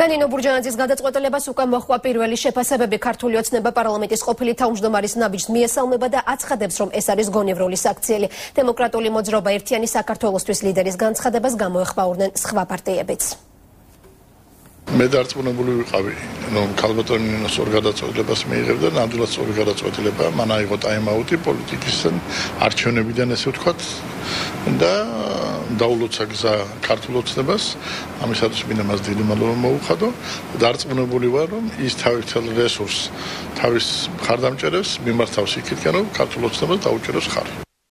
და ნინო ბურჯანაძის გადაწყვეტილებას უკვე მოხდა პირველი შეფასებები. ქართული ოცნება პარლამენტის ყოფილი თავმჯდომარის ნაბიჯს მიესალმება და აცხადებს, რომ ეს არის გონივრული საქციელი. დემოკრატიული მოძრაობა ერთიანი საქართველოსთვის ლიდერის განცხადებას გამოეხმაურნენ სხვა პარტიებიც. მე დარწმუნებული ვიყავი, რომ ქალბატონი ნინოს სწორ გადაწყვეტილებას მიიღებდა, ნამდვილად სწორი გადაწყვეტილებაა, მან აიღო ტაიმაუტი პოლიტიკისგან, არჩევნებიდან ესე ვთქვათ და დაულოცა გზა ქართულ ოცნებას, ამისათვის მინდა მას დიდი მადლობა მოუხადო. დარწმუნებული ვარ, რომ ის თავისთავად რესურსს თავის მხარდამჭერებს მიმართავს იქითკენ, რომ ქართულ ოცნებას დაუჭიროს ხარი.